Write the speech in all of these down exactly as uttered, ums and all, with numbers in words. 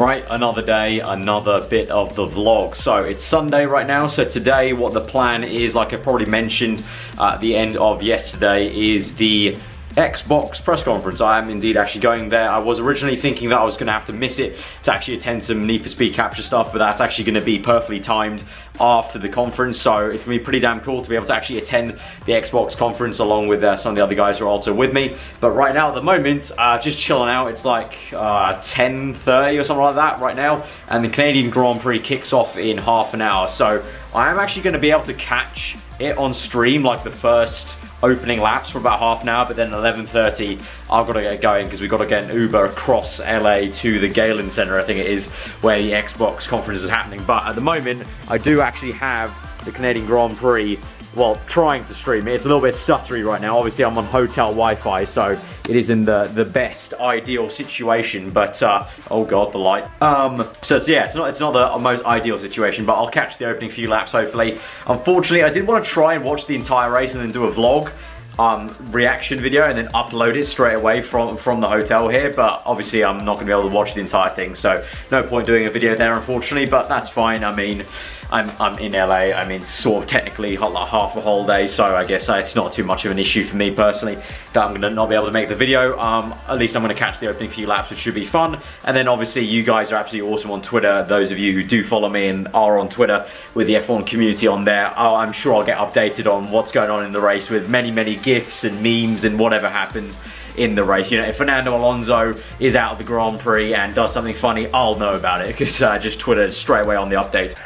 Right, another day, another bit of the vlog. So it's Sunday right now, so today what the plan is, like I probably mentioned uh, at the end of yesterday, is the Xbox press conference. I am indeed actually going there. I was originally thinking that I was going to have to miss it to actually attend some Need for Speed capture stuff, but that's actually going to be perfectly timed after the conference, so it's going to be pretty damn cool to be able to actually attend the Xbox conference along with uh, some of the other guys who are also with me. But right now at the moment, uh, just chilling out. It's like uh, ten thirty or something like that right now, and the Canadian Grand Prix kicks off in half an hour, so I am actually going to be able to catch it on stream, like the first opening laps for about half an hour, but then eleven thirty I've got to get going because we've got to get an Uber across L A to the Galen Center, I think it is, where the Xbox conference is happening. But at the moment I do actually have the Canadian Grand Prix, well, trying to stream it. It's a little bit stuttery right now. Obviously I'm on hotel Wi-Fi, so it isn't the, the best ideal situation, but uh, oh god, the light. Um, so yeah, it's not, it's not the most ideal situation, but I'll catch the opening few laps hopefully. Unfortunately, I did want to try and watch the entire race and then do a vlog um, reaction video and then upload it straight away from, from the hotel here, but obviously I'm not going to be able to watch the entire thing, so no point doing a video there unfortunately, but that's fine. I mean, I'm, I'm in L A, I mean, sort of technically like half a holiday, so I guess it's not too much of an issue for me personally that I'm gonna not be able to make the video. Um, at least I'm gonna catch the opening few laps, which should be fun. And then obviously you guys are absolutely awesome on Twitter. Those of you who do follow me and are on Twitter with the F one community on there, oh, I'm sure I'll get updated on what's going on in the race with many, many GIFs and memes and whatever happens in the race. You know, if Fernando Alonso is out of the Grand Prix and does something funny, I'll know about it, because uh, just Twitter straight away on the updates.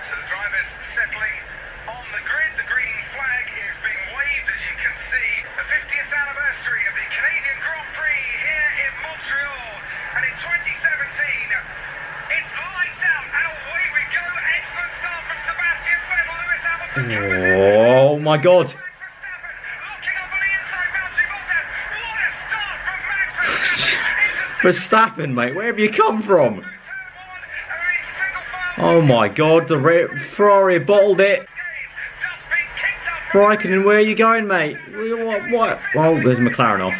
Oh my god. Verstappen, mate, where have you come from? Oh my god, the Ferrari bottled it. Raikkonen, where are you going, mate? What? What? Oh, there's McLaren off.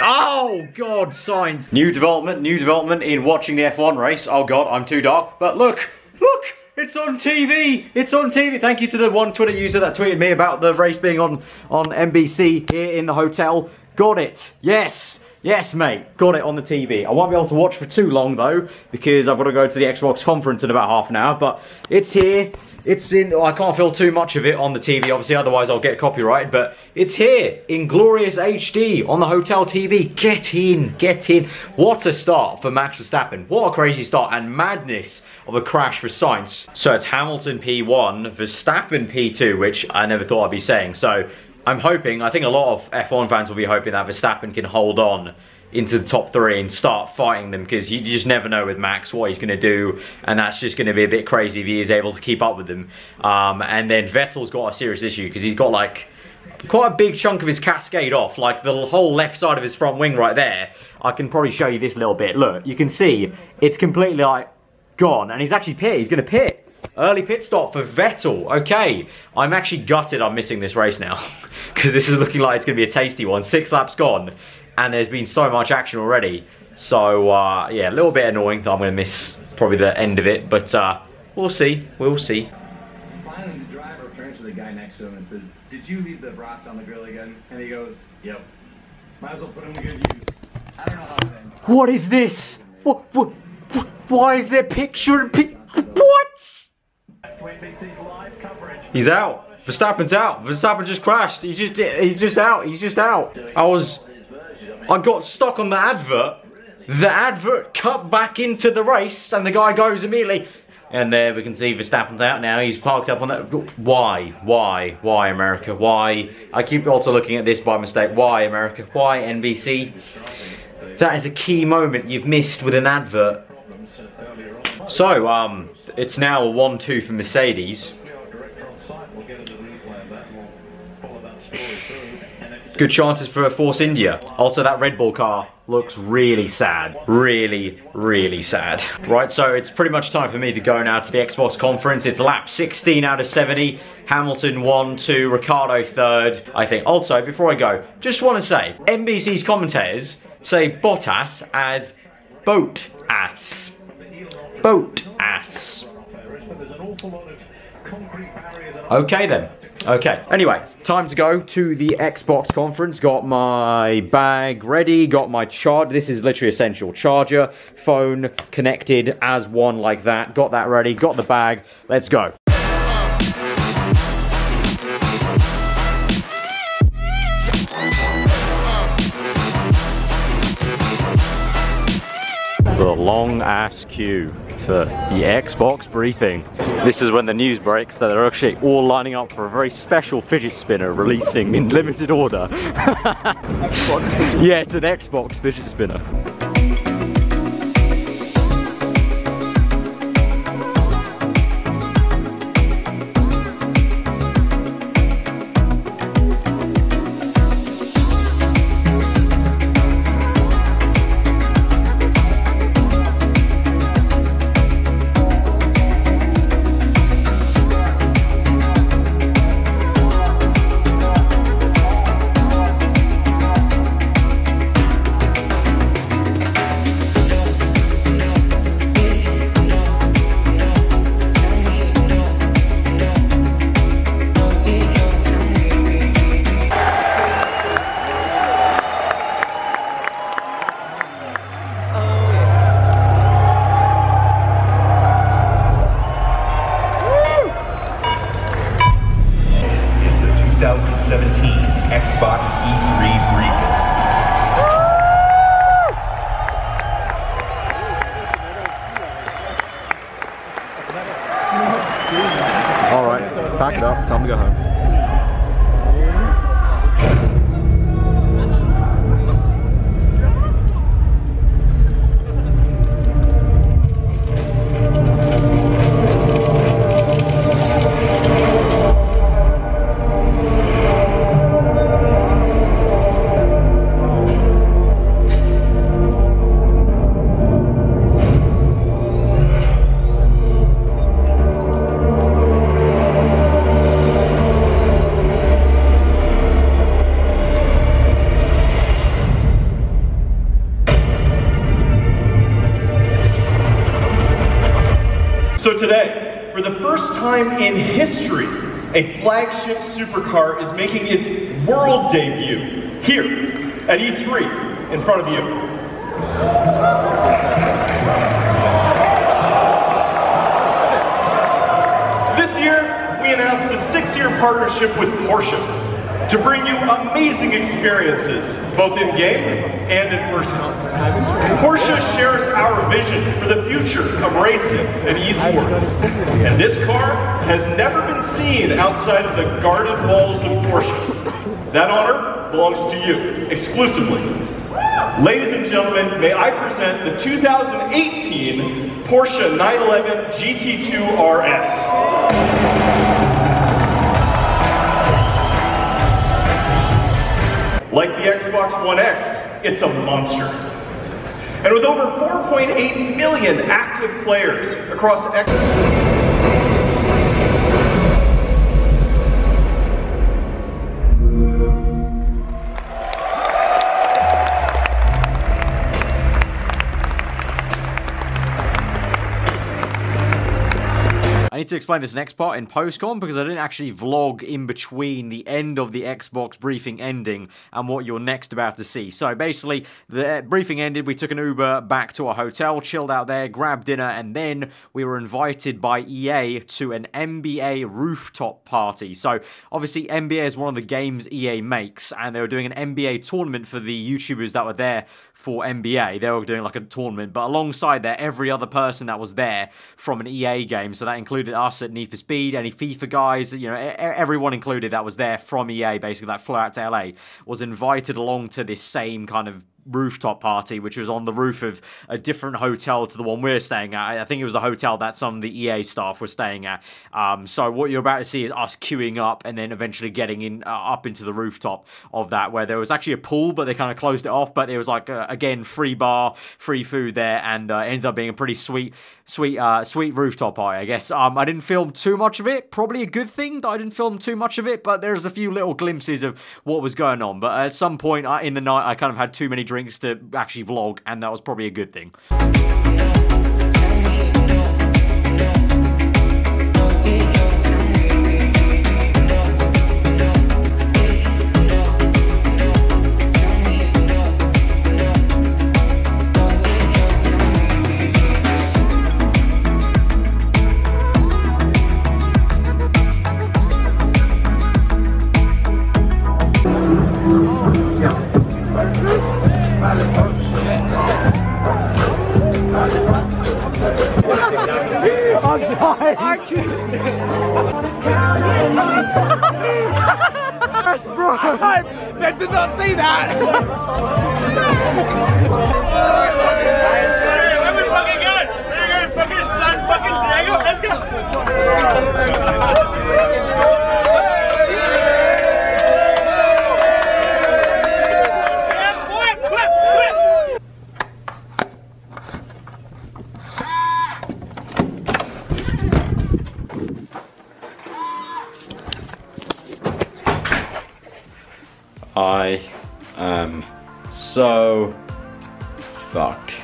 Oh god, Sainz. New development, new development in watching the F one race. Oh god, I'm too dark, but look. Look, it's on T V, it's on T V. Thank you to the one Twitter user that tweeted me about the race being on, on N B C here in the hotel. Got it, yes, yes mate, got it on the T V. I won't be able to watch for too long though, because I've got to go to the Xbox conference in about half an hour, but it's here. It's in, I can't film too much of it on the T V, obviously, otherwise I'll get copyrighted, but it's here in glorious H D on the hotel T V. Get in, get in. What a start for Max Verstappen. What a crazy start, and madness of a crash for Sainz. So it's Hamilton P one, Verstappen P two, which I never thought I'd be saying. So I'm hoping, I think a lot of F one fans will be hoping that Verstappen can hold on into the top three and start fighting them, because you just never know with Max what he's going to do, and that's just going to be a bit crazy if he is able to keep up with them. Um, and then Vettel's got a serious issue, because he's got like quite a big chunk of his cascade off, like the whole left side of his front wing right there. I can probably show you this little bit. Look, you can see it's completely like gone, and he's actually pit, he's going to pit. Early pit stop for Vettel. Okay, I'm actually gutted I'm missing this race now, because this is looking like it's going to be a tasty one. Six laps gone, and there's been so much action already. So, uh, yeah, a little bit annoying that I'm going to miss probably the end of it, but uh, we'll see, we'll see. Finally, the driver turns to the guy next to him and says, "Did you leave the brats on the grill again?" And he goes, "Yep." Might as well put him to good use. I don't know how to end. What is this? What, what, what, why is there picture, pic, what? He's out. Verstappen's out. Verstappen just crashed. He's just, he's just out. He's just out. I was, I got stuck on the advert. The advert cut back into the race, and the guy goes immediately. And there we can see Verstappen's out now. He's parked up on that. Why? Why? Why, America? Why? I keep also looking at this by mistake. Why, America? Why, N B C? That is a key moment you've missed with an advert. So, um, it's now a one two for Mercedes. Good chances for a Force India. Also, that Red Bull car looks really sad. Really, really sad. Right, so it's pretty much time for me to go now to the Xbox conference. It's lap sixteen out of seventy. Hamilton one, two, Ricardo third, I think. Also, before I go, just want to say, N B C's commentators say Bottas as boat ass. Boat ass. Okay then. Okay. Anyway, time to go to the Xbox conference. Got my bag ready. Got my charger. This is literally essential. Charger, phone connected as one like that. Got that ready. Got the bag. Let's go. Got a long ass queue for the Xbox briefing. This is when the news breaks that they're actually all lining up for a very special fidget spinner releasing in limited order. Yeah, it's an Xbox fidget spinner. Packed up, time to go home. So today, for the first time in history, a flagship supercar is making its world debut here at E three in front of you. This year, we announced a six-year partnership with Porsche to bring you amazing experiences, both in-game and in person. Porsche shares our vision for the future of racing and esports, and this car has never been seen outside of the guarded walls of Porsche. That honor belongs to you, exclusively. Ladies and gentlemen, may I present the two thousand eighteen Porsche nine eleven G T two R S. Like the Xbox One X, it's a monster. And with over four point eight million active players across X... I need to explain this next part in post-con because I didn't actually vlog in between the end of the Xbox briefing ending and what you're next about to see. So basically, the briefing ended, we took an Uber back to our hotel, chilled out there, grabbed dinner, and then we were invited by E A to an N B A rooftop party. So obviously N B A is one of the games E A makes, and they were doing an N B A tournament for the YouTubers that were there for N B A. They were doing like a tournament, but alongside that, every other person that was there from an E A game, so that included us at Need for Speed, any FIFA guys, you know, everyone included that was there from E A, basically, that flew out to L A, was invited along to this same kind of rooftop party, which was on the roof of a different hotel to the one we're staying at. I think it was a hotel that some of the E A staff were staying at. Um, so what you're about to see is us queuing up and then eventually getting in uh, up into the rooftop of that, where there was actually a pool, but they kind of closed it off. But it was like, uh, again, free bar, free food there, and uh, ended up being a pretty sweet, sweet, uh, sweet rooftop party, I guess. Um, I didn't film too much of it. Probably a good thing that I didn't film too much of it, but there's a few little glimpses of what was going on. But at some point in the night, I kind of had too many drinks drinks to actually vlog, and that was probably a good thing. I did not see that! Fucking son, fucking let's go! I am so fucked.